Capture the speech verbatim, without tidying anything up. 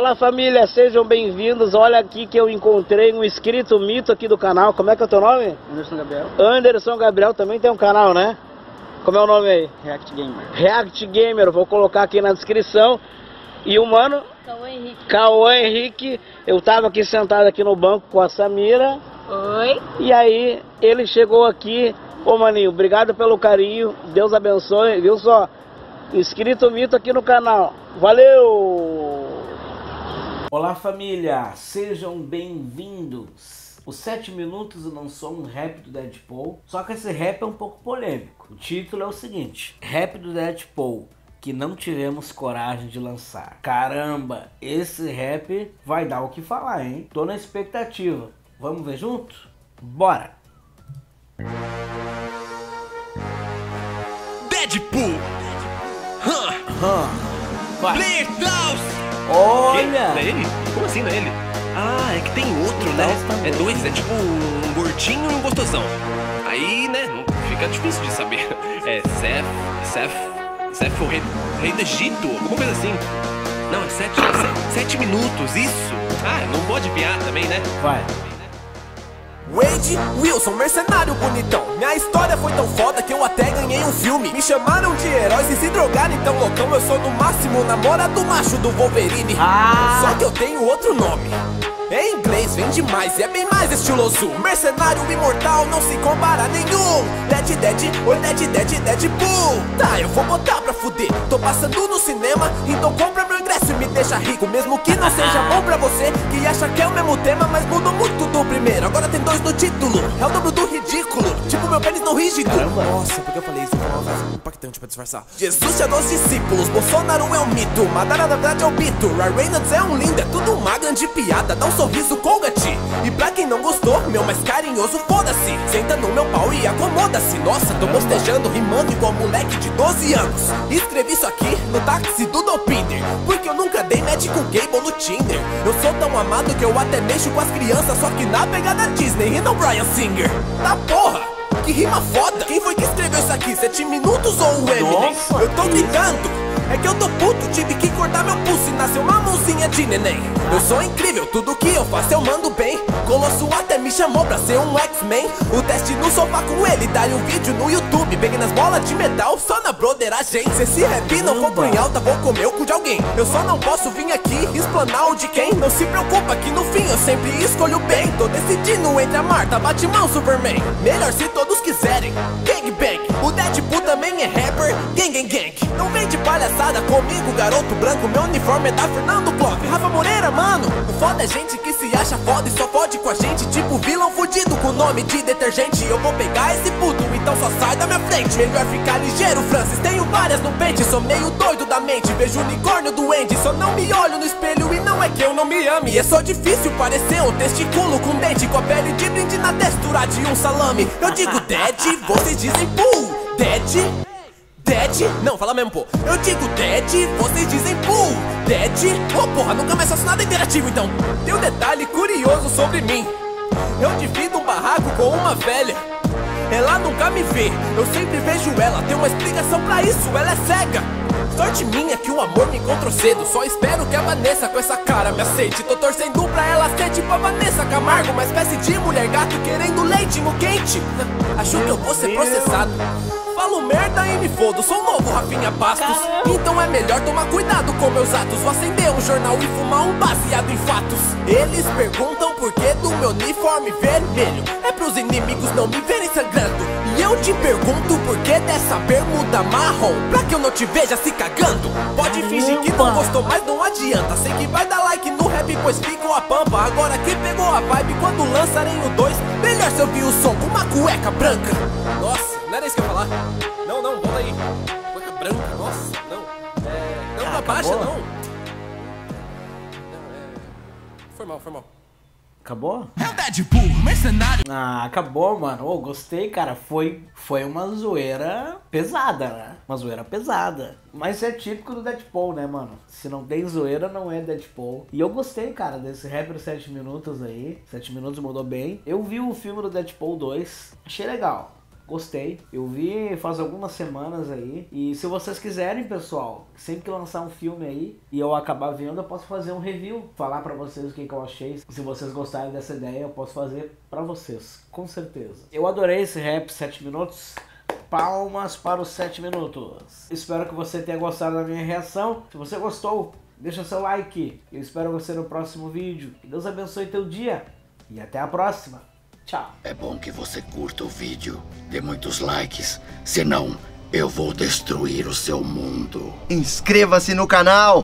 Olá família, sejam bem-vindos. Olha aqui que eu encontrei um inscrito mito aqui do canal. Como é que é o teu nome? Anderson Gabriel. Anderson Gabriel também tem um canal, né? Como é o nome aí? React Gamer. React Gamer, vou colocar aqui na descrição. E o mano? Cauã Henrique. Cauã Henrique. Eu tava aqui sentado aqui no banco com a Samira. Oi. E aí ele chegou aqui. Ô maninho, obrigado pelo carinho. Deus abençoe, viu só? Inscrito mito aqui no canal. Valeu! Olá família, sejam bem-vindos. Os sete Minutos lançou um rap do Deadpool, só que esse rap é um pouco polêmico. O título é o seguinte: rap do Deadpool que não tivemos coragem de lançar. Caramba, esse rap vai dar o que falar, hein? Tô na expectativa, vamos ver junto? Bora! Deadpool! Huh. Huh. Olha! Não é ele? Como assim não é ele? Ah, é que tem outro, né? É dois, é tipo um gordinho e um gostosão. Aí, né, fica difícil de saber. É Seth, Seth, Seth o rei, rei do Egito, alguma coisa assim. Não, é sete, é sete, sete minutos, isso. Ah, não pode piar também, né? Vai. Wade Wilson, mercenário bonitão. Minha história foi tão foda que eu até ganhei um filme. Me chamaram de heróis e se drogaram então loucão. Eu sou no máximo namora do macho do Wolverine. ah. Só que eu tenho outro nome. Em inglês vem demais e é bem mais estiloso. Mercenário imortal não se compara a nenhum. Dead, dead, oi dead, dead, Deadpool. Tá, eu vou botar pra fuder. Tô passando no cinema, então compra meu ingresso e me deixa rico. Mesmo que não seja bom pra você, que acha que é o mesmo tema, mas mudou muito do primeiro. Agora tem dois no título, é o dobro do ridículo. Tipo meu pênis não rígido. Caramba. Nossa, porque eu falei isso? Foi uma frase impactante pra disfarçar. Jesus tinha dois discípulos, Bolsonaro é um mito. Madara na verdade é um mito, Ray Reynolds é um lindo. É tudo uma grande piada, dá um sorriso colgate. E pra quem não gostou, meu mais carinhoso, foda-se. Senta no meu pau e acomoda-se. Nossa, tô postejando, rimando igual moleque de doze anos. Escrevi isso aqui no táxi do Dolpiter, porque eu nunca dei match com Gable no Tinder. Eu sou tão amado que eu até mexo com as crianças, só que na pegada Disney e não Brian Singer. Na porra! Que rima foda! Quem foi que escreveu isso aqui? sete minutos ou o Eminem? Eu tô gritando! É que eu tô puto, tive que cortar meu pulso e nasceu uma mãozinha de neném. Eu sou incrível, tudo que eu faço eu mando bem. Colosso até me chamou pra ser um X-Men. O teste no sofá com ele, dá-lhe um vídeo no YouTube. Peguei nas bolas de metal, só na broderagem. Se esse rap não for em alta, vou comer o cu de alguém. Eu só não posso vir aqui explanar o de quem. Não se preocupa que no fim eu sempre escolho bem. Tô decidindo entre a Marta, Batman, Superman. Melhor se todos quiserem, gang bang. O Deadpool também é rapper, gang gang gang. Não vem de palhaçada comigo, garoto branco. Meu uniforme é da Fernando Clark, Rafa Moreira, mano. O foda é gente que se acha foda e só fode com a gente. Tipo vilão fudido com nome de detergente. Eu vou pegar esse puto, então só sai da minha frente. Melhor ficar ligeiro, Francis, tenho várias no pente. Sou meio doido da mente, vejo unicórnio do Andy. Só não me olho no espelho e não é que eu não me ame. É só difícil parecer um testiculo com dente, com a pele de brinde na textura de um salame. Eu digo dead, vocês dizem pool. Dead? Dead? Não, fala mesmo, pô. Eu digo dead, vocês dizem pool. Dead? Ô, porra, nunca mais faço nada interativo, então. Tem um detalhe curioso sobre mim. Eu divido um barraco com uma velha. Ela nunca me vê, eu sempre vejo ela. Tem uma explicação pra isso, ela é cega. Sorte minha que o amor me encontrou cedo. Só espero que a Vanessa com essa cara me aceite. Tô torcendo pra ela ser tipo a Vanessa Camargo, uma espécie de mulher gato querendo leite no quente. Acho que eu vou ser processado. Falo merda e me fodo, sou novo Rafinha Bastos. Então é melhor tomar cuidado com meus atos. Vou acender um jornal e fumar um baseado em fatos. Eles perguntam por que do meu uniforme vermelho. É pros inimigos não me verem sangrando. E eu te pergunto por que dessa bermuda marrom, pra que eu não te veja se cagando. Pode fingir que não gostou, mas não adianta. Sei que vai dar like no rap, pois ficam a pampa. Agora que pegou a vibe quando lançarem o dois. Melhor se eu vi o som com uma cueca branca. Nossa, não era isso que eu ia falar. Não, não, volta aí. Cueca branca, nossa, não. É, não, ah, abaixa, não. Não, é... Foi mal, foi mal. Acabou? É o Deadpool, mercenário. Ah, acabou, mano. Oh, gostei, cara. Foi, foi uma zoeira pesada, né? Uma zoeira pesada. Mas é típico do Deadpool, né, mano? Se não tem zoeira, não é Deadpool. E eu gostei, cara, desse rapper sete minutos aí. sete minutos mudou bem. Eu vi o filme do Deadpool dois. Achei legal. gostei. Eu vi faz algumas semanas aí. E se vocês quiserem, pessoal, sempre que lançar um filme aí e eu acabar vendo, eu posso fazer um review, falar pra vocês o que, que eu achei. Se vocês gostarem dessa ideia, eu posso fazer pra vocês, com certeza. Eu adorei esse rap sete minutos. Palmas para os sete minutos. Espero que você tenha gostado da minha reação. Se você gostou, deixa seu like. Eu espero você no próximo vídeo. Que Deus abençoe teu dia e até a próxima. Tchau. É bom que você curta o vídeo, dê muitos likes, senão eu vou destruir o seu mundo. Inscreva-se no canal.